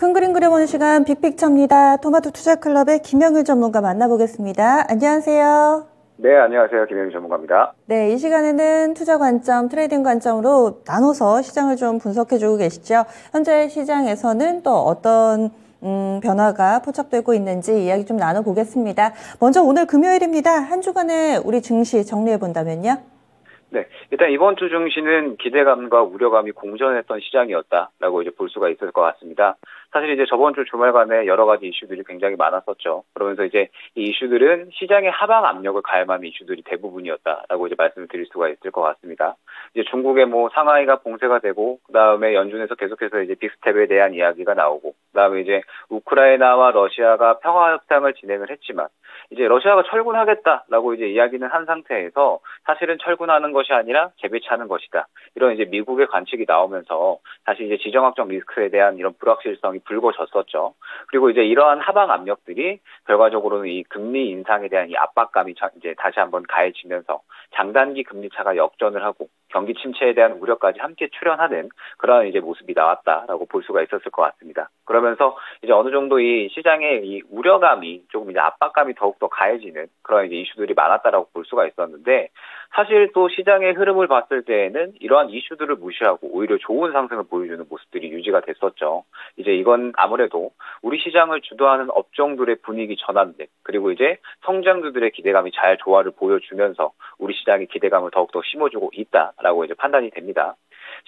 큰 그림 그려보는 시간 빅픽처입니다. 토마토 투자클럽의 김영일 전문가 만나보겠습니다. 안녕하세요. 네, 안녕하세요. 김영일 전문가입니다. 네, 이 시간에는 투자 관점, 트레이딩 관점으로 나눠서 시장을 좀 분석해주고 계시죠. 현재 시장에서는 또 어떤 변화가 포착되고 있는지 이야기 좀 나눠보겠습니다. 먼저 오늘 금요일입니다. 한 주간의 우리 증시 정리해본다면요. 네, 일단 이번 주 증시는 기대감과 우려감이 공존했던 시장이었다라고 이제 볼 수가 있을 것 같습니다. 사실 이제 저번 주 주말간에 여러 가지 이슈들이 굉장히 많았었죠. 그러면서 이제 이 이슈들은 시장의 하방 압력을 가해만 이슈들이 대부분이었다라고 이제 말씀을 드릴 수가 있을 것 같습니다. 이제 중국의 상하이가 봉쇄가 되고, 그 다음에 연준에서 계속해서 이제 빅스텝에 대한 이야기가 나오고, 그 다음에 이제 우크라이나와 러시아가 평화 협상을 진행을 했지만, 이제 러시아가 철군하겠다라고 이제 이야기는 한 상태에서 사실은 철군하는 것이 아니라 재배치하는 것이다. 이런 이제 미국의 관측이 나오면서 사실 이제 지정학적 리스크에 대한 이런 불확실성이 불거졌었죠. 그리고 이제 이러한 하방 압력들이 결과적으로는 이 금리 인상에 대한 이 압박감이 이제 다시 한번 가해지면서 장단기 금리 차가 역전을 하고 경기 침체에 대한 우려까지 함께 출현하는 그런 이제 모습이 나왔다라고 볼 수가 있었을 것 같습니다. 그러면서 이제 어느 정도 이 시장의 이 우려감이 조금 이제 압박감이 더욱더 가해지는 그런 이제 이슈들이 많았다라고 볼 수가 있었는데, 사실 또 시장의 흐름을 봤을 때에는 이러한 이슈들을 무시하고 오히려 좋은 상승을 보여주는 모습들이 유지가 됐었죠. 이제 이건 아무래도 우리 시장을 주도하는 업종들의 분위기 전환들, 그리고 이제 성장주들의 기대감이 잘 조화를 보여주면서 우리 시장의 기대감을 더욱더 심어주고 있다라고 이제 판단이 됩니다.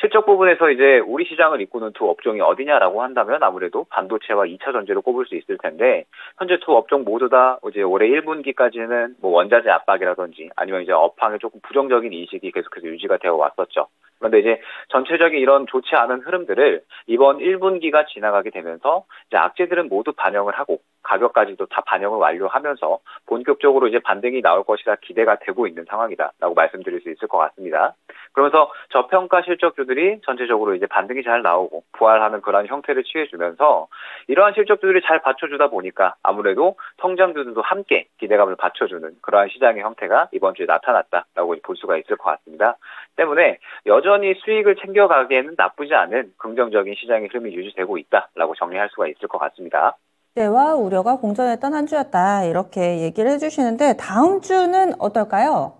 실적 부분에서 이제 우리 시장을 이끄는 두 업종이 어디냐라고 한다면 아무래도 반도체와 2차 전지를 꼽을 수 있을 텐데, 현재 두 업종 모두 다 이제 올해 1분기까지는 원자재 압박이라든지 아니면 이제 업황에 조금 부정적인 인식이 계속해서 유지가 되어 왔었죠. 그런데 이제 전체적인 이런 좋지 않은 흐름들을 이번 1분기가 지나가게 되면서 이제 악재들은 모두 반영을 하고 가격까지도 다 반영을 완료하면서 본격적으로 이제 반등이 나올 것이라 기대가 되고 있는 상황이다라고 말씀드릴 수 있을 것 같습니다. 그러면서 저평가 실적주들이 전체적으로 이제 반등이 잘 나오고 부활하는 그런 형태를 취해주면서 이러한 실적주들이 잘 받쳐주다 보니까 아무래도 성장주들도 함께 기대감을 받쳐주는 그러한 시장의 형태가 이번 주에 나타났다라고 볼 수가 있을 것 같습니다. 때문에 여전히 수익을 챙겨가기에는 나쁘지 않은 긍정적인 시장의 흐름이 유지되고 있다라고 정리할 수가 있을 것 같습니다. 기대와 우려가 공존했던 한 주였다, 이렇게 얘기를 해주시는데, 다음 주는 어떨까요?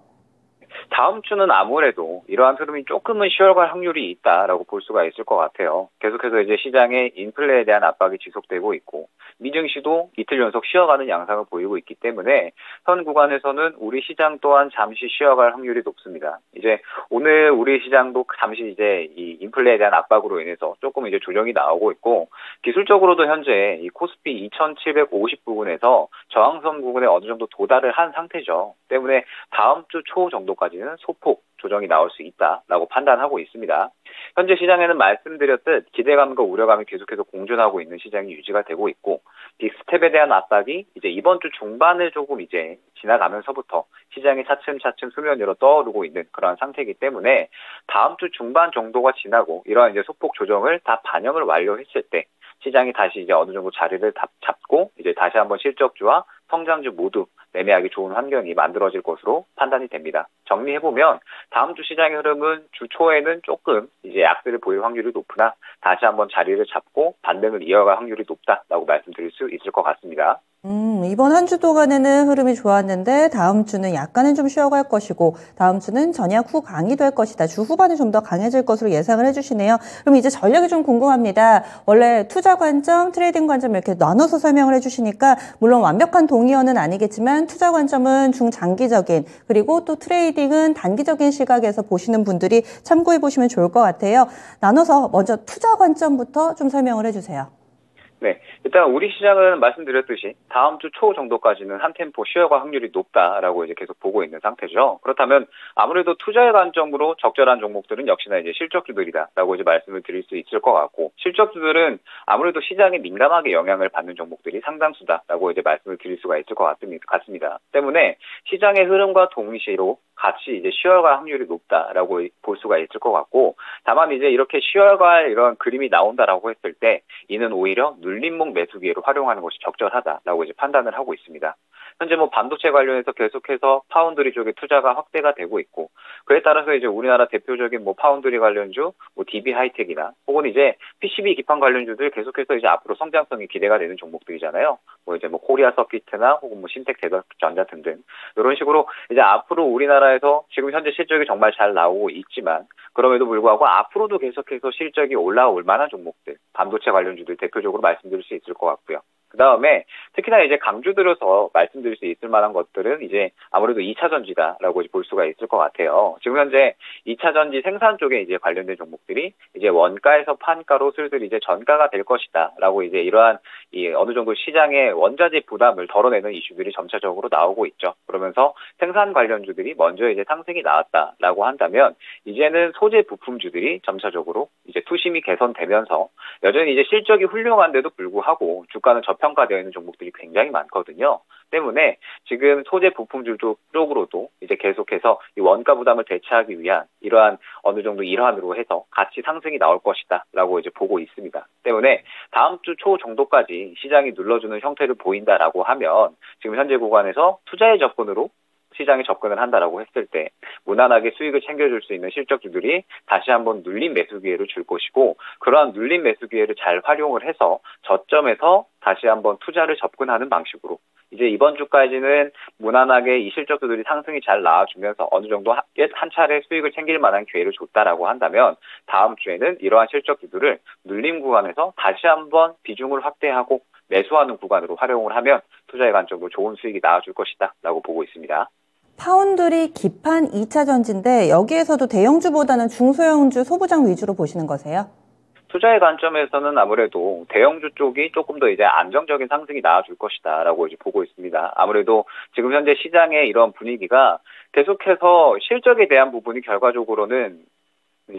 다음 주는 아무래도 이러한 흐름이 조금은 쉬어갈 확률이 있다라고 볼 수가 있을 것 같아요. 계속해서 이제 시장의 인플레에 대한 압박이 지속되고 있고, 미증시도 이틀 연속 쉬어가는 양상을 보이고 있기 때문에 현 구간에서는 우리 시장 또한 잠시 쉬어갈 확률이 높습니다. 이제 오늘 우리 시장도 잠시 이제 이 인플레에 대한 압박으로 인해서 조금 이제 조정이 나오고 있고, 기술적으로도 현재 이 코스피 2750 부근에서 저항선 부근에 어느 정도 도달을 한 상태죠. 때문에 다음 주 초 정도까지는 소폭 조정이 나올 수 있다라고 판단하고 있습니다. 현재 시장에는 말씀드렸듯 기대감과 우려감이 계속해서 공존하고 있는 시장이 유지가 되고 있고, 빅스텝에 대한 압박이 이제 이번 주 중반을 조금 이제 지나가면서부터 시장이 차츰차츰 수면 위로 떠오르고 있는 그러한 상태이기 때문에 다음 주 중반 정도가 지나고 이러한 이제 소폭 조정을 다 반영을 완료했을 때 시장이 다시 이제 어느 정도 자리를 잡고 이제 다시 한번 실적주와 성장주 모두 매매하기 좋은 환경이 만들어질 것으로 판단이 됩니다. 정리해보면 다음 주 시장의 흐름은 주 초에는 조금 이제 약세를 보일 확률이 높으나 다시 한번 자리를 잡고 반등을 이어갈 확률이 높다라고 말씀드릴 수 있을 것 같습니다. 이번 한 주 동안에는 흐름이 좋았는데 다음 주는 약간은 좀 쉬어갈 것이고, 다음 주는 전약 후 강이 될 것이다. 주 후반에 좀 더 강해질 것으로 예상을 해주시네요. 그럼 이제 전략이 좀 궁금합니다. 원래 투자 관점, 트레이딩 관점 이렇게 나눠서 설명을 해주시니까 물론 완벽한 동의어는 아니겠지만 투자 관점은 중장기적인, 그리고 또 트레이딩은 단기적인 시각에서 보시는 분들이 참고해 보시면 좋을 것 같아요. 나눠서 먼저 투자 관점부터 좀 설명을 해주세요. 네, 일단 우리 시장은 말씀드렸듯이 다음 주 초 정도까지는 한 템포 쉬어갈 확률이 높다라고 이제 계속 보고 있는 상태죠. 그렇다면 아무래도 투자의 관점으로 적절한 종목들은 역시나 이제 실적주들이다라고 이제 말씀을 드릴 수 있을 것 같고, 실적주들은 아무래도 시장에 민감하게 영향을 받는 종목들이 상당수다라고 이제 말씀을 드릴 수가 있을 것 같습니다. 때문에 시장의 흐름과 동시로 같이 이제 쉬어갈 확률이 높다라고 볼 수가 있을 것 같고, 다만 이제 이렇게 쉬어갈 이런 그림이 나온다라고 했을 때 이는 오히려 눌림목 매수 기회로 활용하는 것이 적절하다라고 이제 판단을 하고 있습니다. 현재 뭐 반도체 관련해서 계속해서 파운드리 쪽에 투자가 확대가 되고 있고, 그에 따라서 이제 우리나라 대표적인 뭐 파운드리 관련주, 뭐 DB 하이텍이나 혹은 이제 PCB 기판 관련주들 계속해서 이제 앞으로 성장성이 기대가 되는 종목들이잖아요. 뭐 이제 뭐 코리아 서킷이나 혹은 뭐 신텍 전자 등등 이런 식으로 이제 앞으로 우리나라에서 지금 현재 실적이 정말 잘 나오고 있지만 그럼에도 불구하고 앞으로도 계속해서 실적이 올라올 만한 종목들, 반도체 관련주들 대표적으로 말씀드릴 수 있을 것 같고요. 그 다음에 특히나 이제 강조드려서 말씀드릴 수 있을 만한 것들은 이제 아무래도 2차 전지다라고 볼 수가 있을 것 같아요. 지금 현재 2차 전지 생산 쪽에 이제 관련된 종목들이 이제 원가에서 판가로 슬슬 이제 전가가 될 것이다라고 이제 이러한 이 어느 정도 시장의 원자재 부담을 덜어내는 이슈들이 점차적으로 나오고 있죠. 그러면서 생산 관련주들이 먼저 이제 상승이 나왔다라고 한다면 이제는 소재 부품주들이 점차적으로 이제 투심이 개선되면서 여전히 이제 실적이 훌륭한데도 불구하고 주가는 저평가되어 있는 종목들이 굉장히 많거든요. 때문에 지금 소재 부품주 쪽으로도 이제 계속해서 이 원가 부담을 대체하기 위한 이러한 어느 정도 일환으로 해서 같이 상승이 나올 것이다라고 이제 보고 있습니다. 때문에 다음 주 초 정도까지 시장이 눌러주는 형태를 보인다라고 하면 지금 현재 구간에서 투자의 접근으로 시장에 접근을 한다라고 했을 때 무난하게 수익을 챙겨줄 수 있는 실적주들이 다시 한번 눌림 매수 기회를 줄 것이고, 그러한 눌림 매수 기회를 잘 활용을 해서 저점에서 다시 한번 투자를 접근하는 방식으로 이제 이번 주까지는 무난하게 이 실적주들이 상승이 잘 나와주면서 어느 정도 한 차례 수익을 챙길 만한 기회를 줬다라고 한다면 다음 주에는 이러한 실적주들을 눌림 구간에서 다시 한번 비중을 확대하고 매수하는 구간으로 활용을 하면 투자의 관점으로 좋은 수익이 나와줄 것이다 라고 보고 있습니다. 파운드리 기판 2차 전지인데 여기에서도 대형주보다는 중소형주, 소부장 위주로 보시는 거세요? 투자의 관점에서는 아무래도 대형주 쪽이 조금 더 이제 안정적인 상승이 나와줄 것이다라고 이제 보고 있습니다. 아무래도 지금 현재 시장의 이런 분위기가 계속해서 실적에 대한 부분이 결과적으로는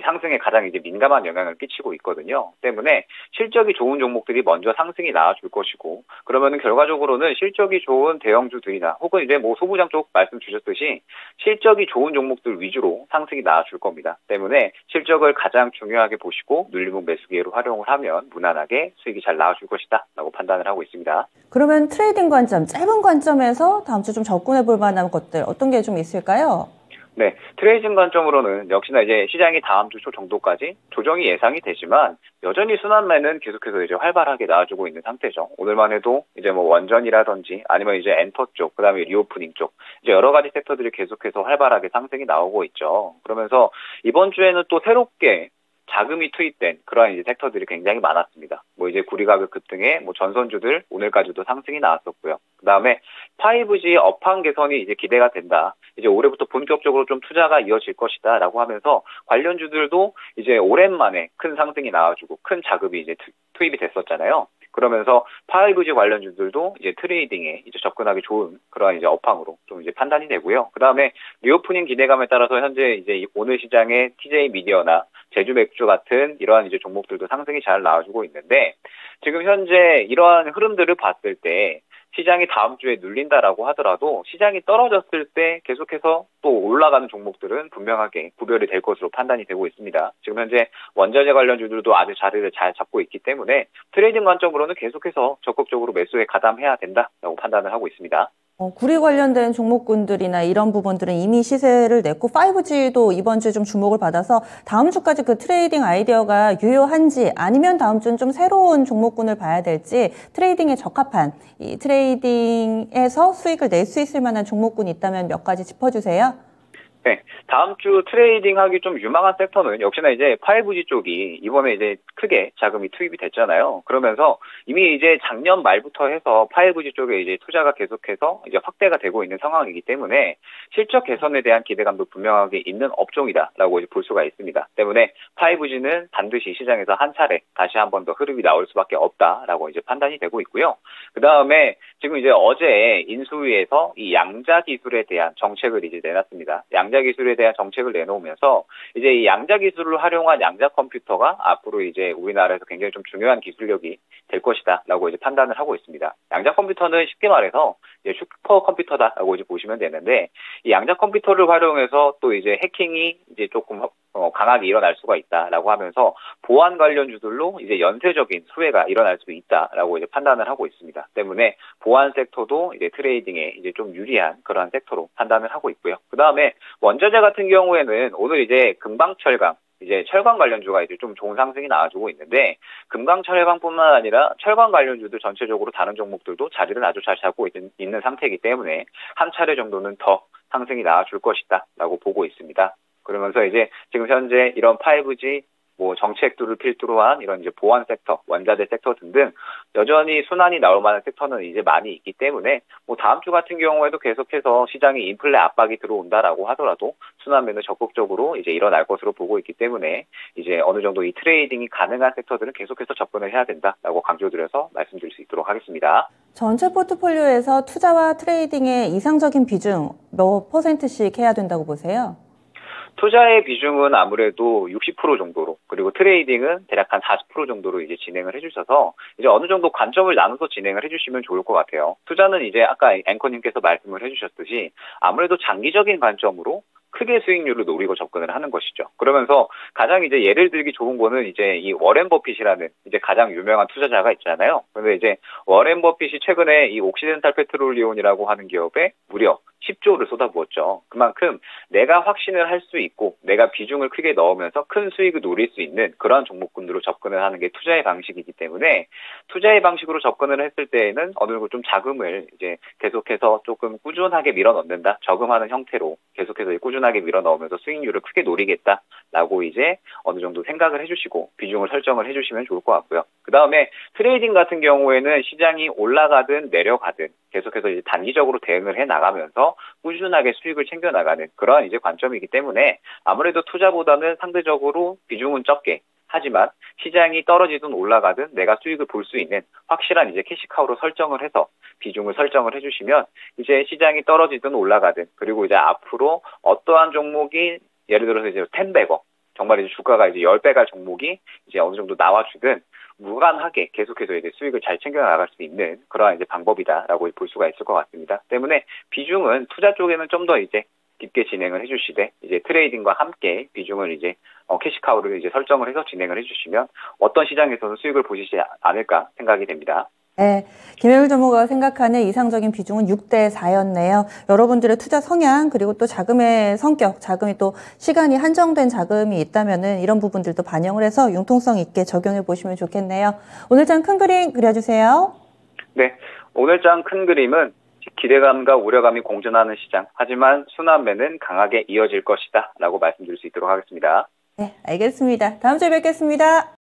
상승에 가장 이제 민감한 영향을 끼치고 있거든요. 때문에 실적이 좋은 종목들이 먼저 상승이 나와줄 것이고, 그러면은 결과적으로는 실적이 좋은 대형주들이나 혹은 이제 뭐 소부장 쪽 말씀 주셨듯이 실적이 좋은 종목들 위주로 상승이 나와줄 겁니다. 때문에 실적을 가장 중요하게 보시고 눌림목 매수 기회로 활용을 하면 무난하게 수익이 잘 나와줄 것이다 라고 판단을 하고 있습니다. 그러면 트레이딩 관점, 짧은 관점에서 다음 주 좀 접근해 볼 만한 것들 어떤 게 좀 있을까요? 네, 트레이딩 관점으로는 역시나 이제 시장이 다음 주 초 정도까지 조정이 예상이 되지만 여전히 순환매는 계속해서 이제 활발하게 나와주고 있는 상태죠. 오늘만 해도 이제 뭐 원전이라든지 아니면 이제 엔터 쪽, 그다음에 리오프닝 쪽 이제 여러 가지 섹터들이 계속해서 활발하게 상승이 나오고 있죠. 그러면서 이번 주에는 또 새롭게 자금이 투입된 그러한 이제 섹터들이 굉장히 많았습니다. 뭐 이제 구리 가격 급등에 뭐 전선주들 오늘까지도 상승이 나왔었고요. 그 다음에 5G 업황 개선이 이제 기대가 된다. 이제 올해부터 본격적으로 좀 투자가 이어질 것이다 라고 하면서 관련주들도 이제 오랜만에 큰 상승이 나와주고 큰 자금이 이제 투입이 됐었잖아요. 그러면서 5G 관련주들도 이제 트레이딩에 이제 접근하기 좋은 그러한 이제 업황으로 좀 이제 판단이 되고요. 그 다음에 리오프닝 기대감에 따라서 현재 이제 오늘 시장의 TJ 미디어나 제주 맥주 같은 이러한 이제 종목들도 상승이 잘 나와주고 있는데, 지금 현재 이러한 흐름들을 봤을 때 시장이 다음 주에 눌린다라고 하더라도 시장이 떨어졌을 때 계속해서 또 올라가는 종목들은 분명하게 구별이 될 것으로 판단이 되고 있습니다. 지금 현재 원자재 관련주들도 아주 자리를 잘 잡고 있기 때문에 트레이딩 관점으로는 계속해서 적극적으로 매수에 가담해야 된다라고 판단을 하고 있습니다. 구리 관련된 종목군들이나 이런 부분들은 이미 시세를 냈고 5G도 이번 주에 좀 주목을 받아서 다음 주까지 그 트레이딩 아이디어가 유효한지 아니면 다음 주는 좀 새로운 종목군을 봐야 될지, 트레이딩에 적합한 이 트레이딩에서 수익을 낼 수 있을 만한 종목군이 있다면 몇 가지 짚어주세요. 네, 다음 주 트레이딩 하기 좀 유망한 섹터는 역시나 이제 5G 쪽이 이번에 이제 크게 자금이 투입이 됐잖아요. 그러면서 이미 이제 작년 말부터 해서 5G 쪽에 이제 투자가 계속해서 이제 확대가 되고 있는 상황이기 때문에 실적 개선에 대한 기대감도 분명하게 있는 업종이다라고 이제 볼 수가 있습니다. 때문에 5G는 반드시 시장에서 한 차례 다시 한 번 더 흐름이 나올 수밖에 없다라고 이제 판단이 되고 있고요. 그 다음에 지금 이제 어제 인수위에서 이 양자 기술에 대한 정책을 이제 내놨습니다. 양자 기술에 대한 정책을 내놓으면서 이제 이 양자 기술을 활용한 양자 컴퓨터가 앞으로 이제 우리나라에서 굉장히 좀 중요한 기술력이 될 것이다라고 이제 판단을 하고 있습니다. 양자 컴퓨터는 쉽게 말해서 이제 슈퍼컴퓨터다라고 이제 보시면 되는데, 이 양자 컴퓨터를 활용해서 또 이제 해킹이 이제 조금 강하게 일어날 수가 있다라고 하면서 보안 관련주들로 이제 연쇄적인 수혜가 일어날 수 있다라고 이제 판단을 하고 있습니다. 때문에 보안 섹터도 이제 트레이딩에 이제 좀 유리한 그런 섹터로 판단을 하고 있고요. 그 다음에 원자재 같은 경우에는 오늘 이제 금강철강, 이제 철강 관련주가 이제 좀 좋은 상승이 나와주고 있는데, 금강철강뿐만 아니라 철강 관련주들 전체적으로 다른 종목들도 자리를 아주 잘 잡고 있는 상태이기 때문에 한 차례 정도는 더 상승이 나와줄 것이다라고 보고 있습니다. 그러면서 이제 지금 현재 이런 5G 뭐 정책들을 필두로 한 이런 이제 보안 섹터, 원자재 섹터 등등 여전히 순환이 나올 만한 섹터는 이제 많이 있기 때문에 뭐 다음 주 같은 경우에도 계속해서 시장에 인플레 압박이 들어온다라고 하더라도 순환매는 적극적으로 이제 일어날 것으로 보고 있기 때문에 이제 어느 정도 이 트레이딩이 가능한 섹터들은 계속해서 접근을 해야 된다라고 강조드려서 말씀드릴 수 있도록 하겠습니다. 전체 포트폴리오에서 투자와 트레이딩의 이상적인 비중 몇 퍼센트씩 해야 된다고 보세요? 투자의 비중은 아무래도 60% 정도로, 그리고 트레이딩은 대략 한 40% 정도로 이제 진행을 해주셔서 이제 어느 정도 관점을 나눠서 진행을 해주시면 좋을 것 같아요. 투자는 이제 아까 앵커님께서 말씀을 해주셨듯이 아무래도 장기적인 관점으로 크게 수익률을 노리고 접근을 하는 것이죠. 그러면서 가장 이제 예를 들기 좋은 거는 이제 이 워렌 버핏이라는 이제 가장 유명한 투자자가 있잖아요. 그런데 이제 워렌 버핏이 최근에 이 옥시덴탈 페트롤리온이라고 하는 기업에 무려 10조를 쏟아부었죠. 그만큼 내가 확신을 할 수 있고 내가 비중을 크게 넣으면서 큰 수익을 노릴 수 있는 그러한 종목군으로 접근을 하는 게 투자의 방식이기 때문에, 투자의 방식으로 접근을 했을 때에는 어느 정도 좀 자금을 이제 계속해서 조금 꾸준하게 밀어넣는다, 저금하는 형태로 계속해서 꾸준하게 밀어넣으면서 수익률을 크게 노리겠다라고 이제 어느 정도 생각을 해주시고 비중을 설정을 해주시면 좋을 것 같고요. 그 다음에 트레이딩 같은 경우에는 시장이 올라가든 내려가든 계속해서 이제 단기적으로 대응을 해 나가면서 꾸준하게 수익을 챙겨 나가는 그런 이제 관점이기 때문에 아무래도 투자보다는 상대적으로 비중은 적게, 하지만 시장이 떨어지든 올라가든 내가 수익을 볼 수 있는 확실한 이제 캐시카우로 설정을 해서 비중을 설정을 해주시면 이제 시장이 떨어지든 올라가든, 그리고 이제 앞으로 어떠한 종목이 예를 들어서 이제 10배거 정말 이제 주가가 이제 10배 갈 종목이 이제 어느 정도 나와주든 무관하게 계속해서 이제 수익을 잘 챙겨나갈 수 있는 그러한 이제 방법이다라고 볼 수가 있을 것 같습니다. 때문에 비중은 투자 쪽에는 좀 더 이제 깊게 진행을 해주시되, 이제 트레이딩과 함께 비중을 이제 캐시카우를 이제 설정을 해서 진행을 해주시면 어떤 시장에서는 수익을 보시지 않을까 생각이 됩니다. 네, 김영일 전무가 생각하는 이상적인 비중은 6대4였네요. 여러분들의 투자 성향, 그리고 또 자금의 성격, 자금이 또 시간이 한정된 자금이 있다면은 이런 부분들도 반영을 해서 융통성 있게 적용해 보시면 좋겠네요. 오늘장 큰 그림 그려주세요. 네, 오늘장 큰 그림은 기대감과 우려감이 공존하는 시장, 하지만 순환매는 강하게 이어질 것이다 라고 말씀드릴 수 있도록 하겠습니다. 네, 알겠습니다. 다음 주에 뵙겠습니다.